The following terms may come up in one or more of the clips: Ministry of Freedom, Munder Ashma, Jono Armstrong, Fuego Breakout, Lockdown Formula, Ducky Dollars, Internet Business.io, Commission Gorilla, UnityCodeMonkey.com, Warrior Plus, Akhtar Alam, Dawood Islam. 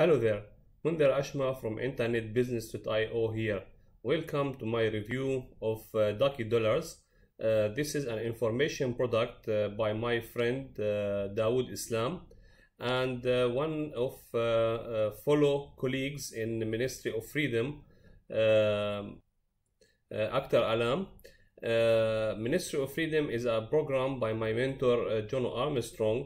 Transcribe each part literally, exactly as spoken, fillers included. Hello there, Munder Ashma from Internet Business dot i o here. Welcome to my review of uh, Ducky Dollars. Uh, this is an information product uh, by my friend uh, Dawood Islam and uh, one of uh, uh, fellow colleagues in the Ministry of Freedom, uh, uh, Akhtar Alam. Uh, Ministry of Freedom is a program by my mentor uh, Jono Armstrong.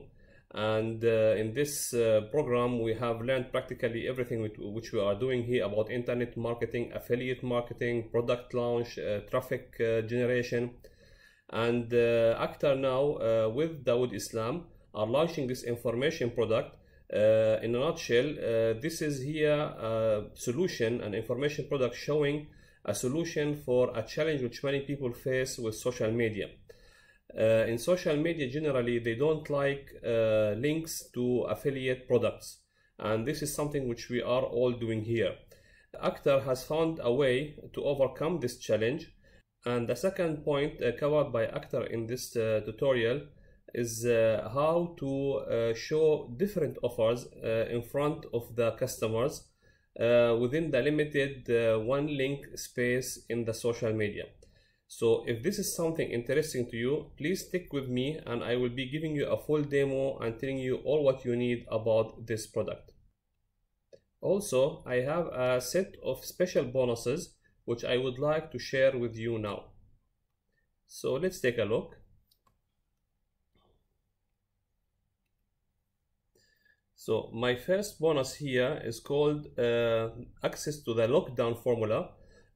And uh, in this uh, program, we have learned practically everything which we are doing here about internet marketing, affiliate marketing, product launch, uh, traffic uh, generation. And uh, Akhtar now uh, with Dawood Islam are launching this information product. Uh, in a nutshell, uh, this is here a solution, an information product showing a solution for a challenge which many people face with social media. Uh, in social media, generally, they don't like uh, links to affiliate products. And this is something which we are all doing here. Akhtar has found a way to overcome this challenge. And the second point uh, covered by Akhtar in this uh, tutorial is uh, how to uh, show different offers uh, in front of the customers uh, within the limited uh, one link space in the social media. So if this is something interesting to you, please stick with me and I will be giving you a full demo and telling you all what you need about this product. Also, I have a set of special bonuses which I would like to share with you now. So let's take a look. So my first bonus here is called uh, Access to the Lockdown Formula.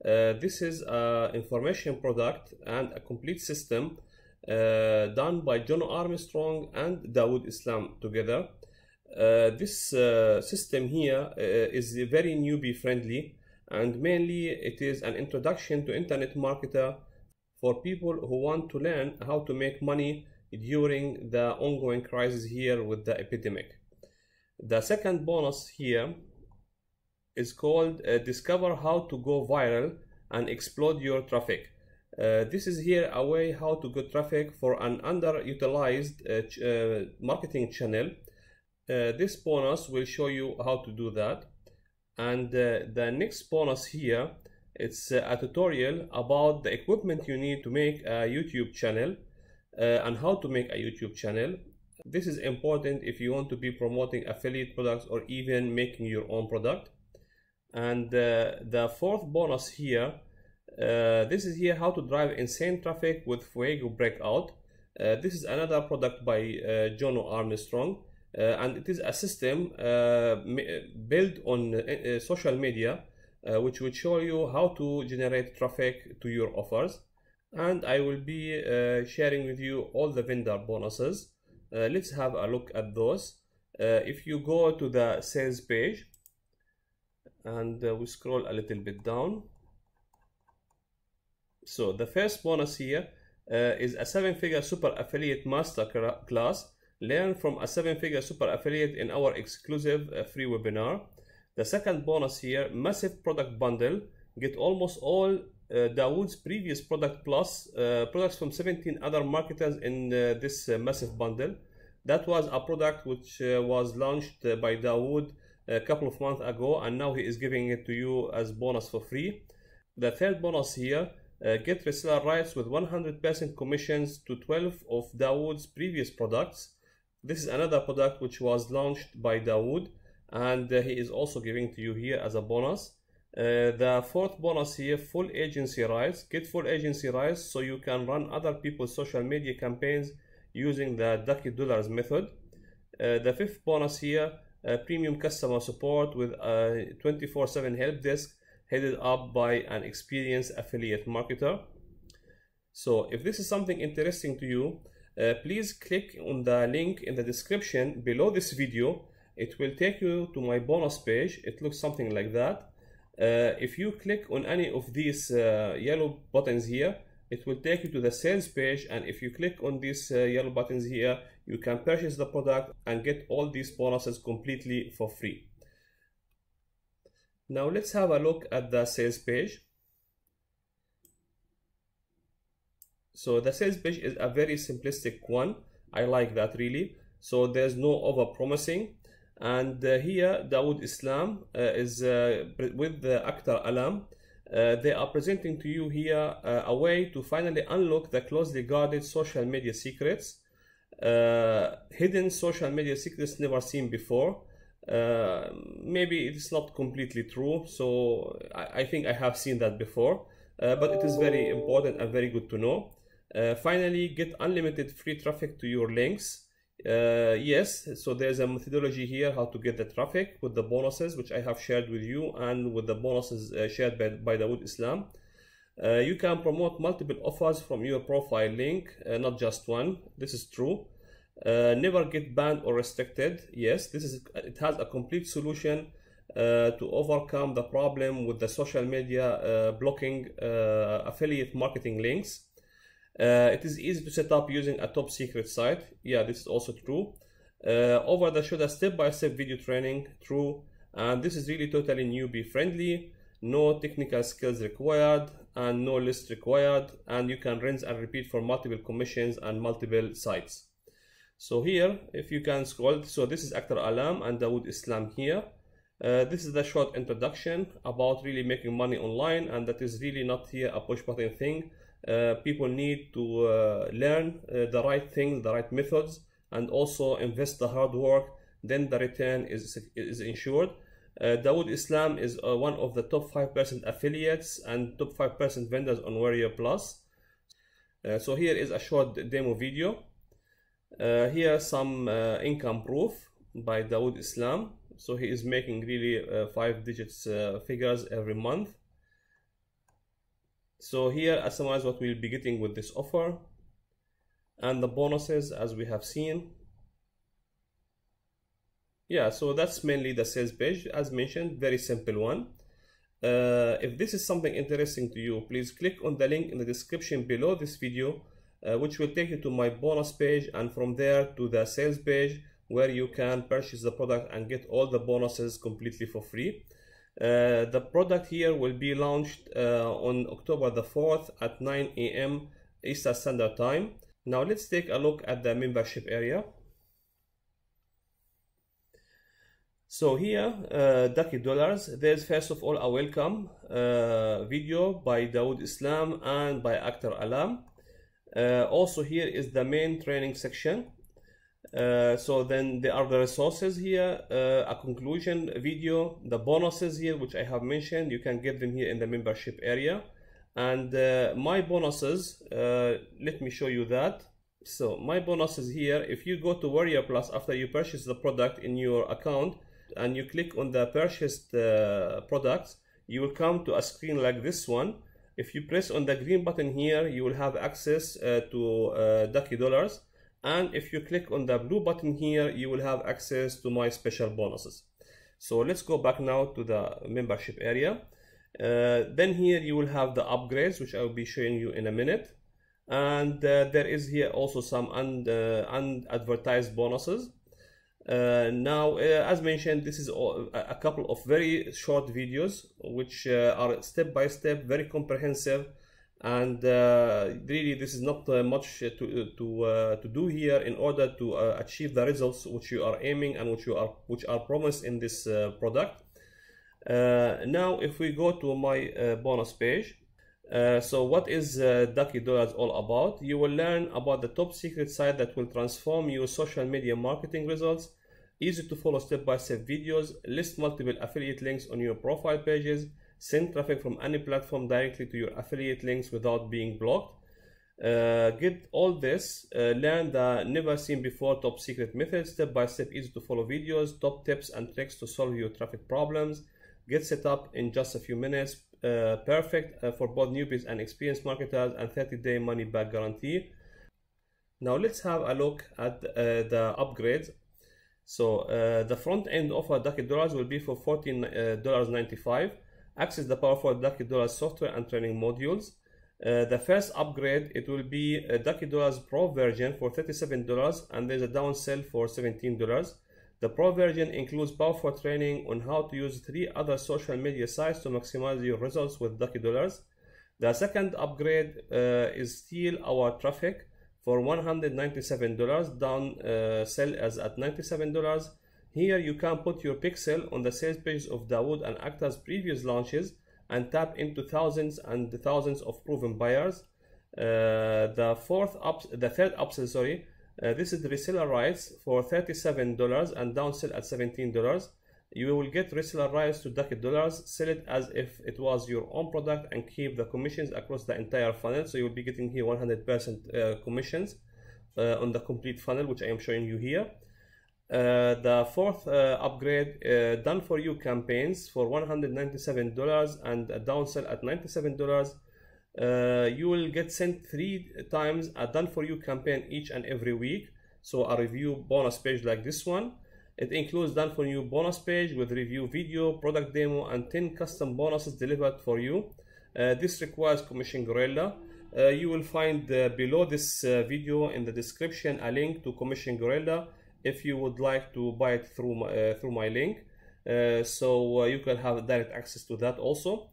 Uh, this is an information product and a complete system uh, done by Jono Armstrong and Dawood Islam together. Uh, this uh, system here uh, is very newbie friendly, and mainly it is an introduction to internet marketer for people who want to learn how to make money during the ongoing crisis here with the epidemic. The second bonus here is called uh, Discover How to Go Viral and Explode Your Traffic. Uh, this is here a way how to get traffic for an underutilized uh, ch uh, marketing channel. Uh, this bonus will show you how to do that. And uh, the next bonus here, it's uh, a tutorial about the equipment you need to make a YouTube channel uh, and how to make a YouTube channel. This is important if you want to be promoting affiliate products or even making your own product. And uh, the fourth bonus here, uh, this is here how to drive insane traffic with Fuego Breakout. Uh, this is another product by uh, Jono Armstrong, uh, and it is a system uh, built on uh, social media, uh, which will show you how to generate traffic to your offers. And I will be uh, sharing with you all the vendor bonuses. Uh, let's have a look at those. Uh, if you go to the sales page, and uh, we scroll a little bit down. So the first bonus here uh, is a seven-figure super affiliate master class. Learn from a seven-figure super affiliate in our exclusive uh, free webinar. The second bonus here, massive product bundle. Get almost all uh, Dawood's previous product plus uh, products from seventeen other marketers in uh, this uh, massive bundle. That was a product which uh, was launched uh, by Dawood a couple of months ago, and now he is giving it to you as bonus for free. The third bonus here, uh, get reseller rights with one hundred percent commissions to twelve of Dawood's previous products. This is another product which was launched by Dawood, and uh, he is also giving to you here as a bonus. Uh, the fourth bonus here, full agency rights. Get full agency rights so you can run other people's social media campaigns using the Ducky Dollars method. Uh, the fifth bonus here, Uh, premium customer support with a twenty-four seven help desk headed up by an experienced affiliate marketer. So if this is something interesting to you, uh, please click on the link in the description below this video. It will take you to my bonus page. It looks something like that. Uh, if you click on any of these uh, yellow buttons here, it will take you to the sales page, and if you click on these uh, yellow buttons here, you can purchase the product and get all these bonuses completely for free. Now let's have a look at the sales page. So the sales page is a very simplistic one. I like that really. So there's no over promising. And uh, here Dawood Islam uh, is uh, with uh, Akhtar Alam. Uh, they are presenting to you here uh, a way to finally unlock the closely guarded social media secrets, uh, hidden social media secrets never seen before. Uh, maybe it's not completely true, so I, I think I have seen that before, uh, but it is very important and very good to know. Uh, finally, get unlimited free traffic to your links. Uh, yes, so there's a methodology here how to get the traffic with the bonuses which I have shared with you, and with the bonuses uh, shared by, by Dawood Islam. Uh, you can promote multiple offers from your profile link, uh, not just one. This is true. Uh, never get banned or restricted. Yes, this is, it has a complete solution uh, to overcome the problem with the social media uh, blocking uh, affiliate marketing links. Uh, it is easy to set up using a top secret site. Yeah, this is also true. Uh, over the shoulder step-by-step video training, true. And this is really totally newbie friendly. No technical skills required and no list required. And you can rinse and repeat for multiple commissions and multiple sites. So here, if you can scroll, so this is Akhtar Alam and Dawood Islam here. Uh, this is the short introduction about really making money online, and that is really not here a push button thing. Uh, people need to uh, learn uh, the right things, the right methods, and also invest the hard work. Then the return is is ensured. Uh, Dawood Islam is uh, one of the top five percent affiliates and top five percent vendors on Warrior Plus. Uh, so here is a short demo video. Uh, here some uh, income proof by Dawood Islam. So he is making really uh, five digits uh, figures every month. So here I summarize what we'll be getting with this offer and the bonuses as we have seen. Yeah, so that's mainly the sales page, as mentioned, very simple one. Uh, if this is something interesting to you, please click on the link in the description below this video, uh, which will take you to my bonus page, and from there to the sales page where you can purchase the product and get all the bonuses completely for free. Uh, the product here will be launched uh, on October the fourth at nine A M Eastern Standard Time. Now let's take a look at the membership area. So here, uh, Ducky Dollars, there's first of all a welcome uh, video by Dawood Islam and by Akhtar Alam. Uh, also here is the main training section. Uh, so then there are the resources here, uh, a conclusion video, the bonuses here which I have mentioned. You can get them here in the membership area, and uh, my bonuses, uh, let me show you that. So my bonuses here, if you go to Warrior Plus after you purchase the product in your account and you click on the purchased uh, products, you will come to a screen like this one. If you press on the green button here, you will have access uh, to uh, Ducky Dollars. And if you click on the blue button here, you will have access to my special bonuses. So let's go back now to the membership area. Uh, then here you will have the upgrades, which I will be showing you in a minute. And uh, there is here also some un uh, unadvertised bonuses. Uh, now, uh, as mentioned, this is all, a couple of very short videos, which uh, are step-by-step, very comprehensive. And uh, really this is not uh, much to to uh, to do here in order to uh, achieve the results which you are aiming and which you are which are promised in this uh, product. Uh, now if we go to my uh, bonus page, uh, so what is uh, Ducky Dollars all about? You will learn about the top secret site that will transform your social media marketing results, easy to follow step-by-step videos, list multiple affiliate links on your profile pages, send traffic from any platform directly to your affiliate links without being blocked. Uh, get all this, uh, learn the never seen before top secret methods, step by step easy to follow videos, top tips and tricks to solve your traffic problems, get set up in just a few minutes, uh, perfect uh, for both newbies and experienced marketers, and thirty day money back guarantee. Now let's have a look at uh, the upgrades. So uh, the front end offer Ducky Dollars will be for fourteen dollars and ninety-five cents. Access the powerful Ducky Dollars software and training modules. Uh, the first upgrade, it will be a Ducky Dollars Pro version for thirty-seven dollars, and there's a down sell for seventeen dollars. The Pro version includes powerful training on how to use three other social media sites to maximize your results with Ducky Dollars. The second upgrade uh, is Steal Our Traffic for one hundred ninety-seven dollars, down uh, sell as at ninety-seven dollars. Here you can put your pixel on the sales pages of Dawood and Akhtar's previous launches and tap into thousands and thousands of proven buyers. Uh, the fourth up, the third upsell, sorry, uh, this is the reseller rights for thirty-seven dollars and downsell at seventeen dollars. You will get reseller rights to Ducky Dollars, sell it as if it was your own product and keep the commissions across the entire funnel. So you'll be getting here one hundred percent uh, commissions uh, on the complete funnel, which I am showing you here. Uh, the fourth uh, upgrade, uh, done for you campaigns for one hundred ninety-seven dollars and a downsell at ninety-seven dollars. Uh, you will get sent three times a done for you campaign each and every week. So a review bonus page like this one. It includes done for you bonus page with review video, product demo, and ten custom bonuses delivered for you. Uh, this requires Commission Gorilla. Uh, you will find uh, below this uh, video in the description a link to Commission Gorilla if you would like to buy it through my, uh, through my link. Uh, so uh, you can have direct access to that also.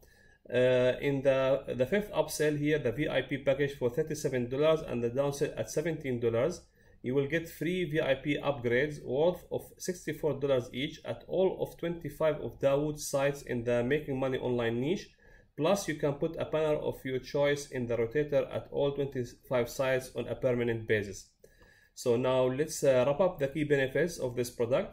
Uh, in the, the fifth upsell here, the V I P package for thirty-seven dollars and the downsell at seventeen dollars. You will get free V I P upgrades worth of sixty-four dollars each at all of twenty-five of Dawood's sites in the Making Money Online niche. Plus, you can put a banner of your choice in the rotator at all twenty-five sites on a permanent basis. So now let's uh, wrap up the key benefits of this product.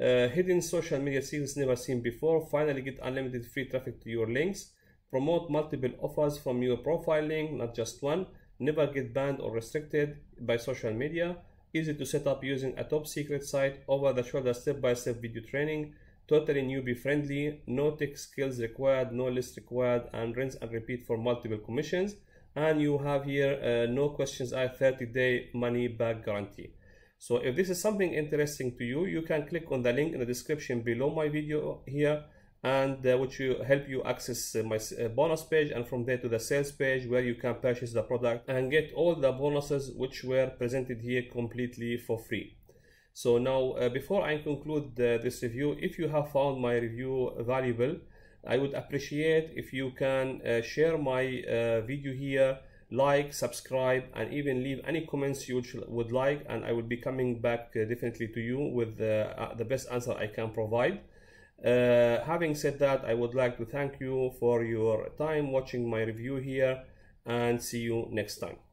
Uh, hidden social media secrets never seen before. Finally, get unlimited free traffic to your links. Promote multiple offers from your profile link, not just one. Never get banned or restricted by social media. Easy to set up using a top secret site. Over the shoulder step-by-step video training. Totally newbie friendly. No tech skills required, no list required, and rinse and repeat for multiple commissions. And you have here uh, no questions asked thirty day money back guarantee. So if this is something interesting to you, you can click on the link in the description below my video here, and uh, which will help you access uh, my uh, bonus page, and from there to the sales page where you can purchase the product and get all the bonuses which were presented here completely for free. So now uh, before I conclude uh, this review, if you have found my review valuable, I would appreciate if you can uh, share my uh, video here, like, subscribe, and even leave any comments you would like, and I will be coming back uh, definitely to you with uh, the best answer I can provide. Uh, having said that, I would like to thank you for your time watching my review here, and see you next time.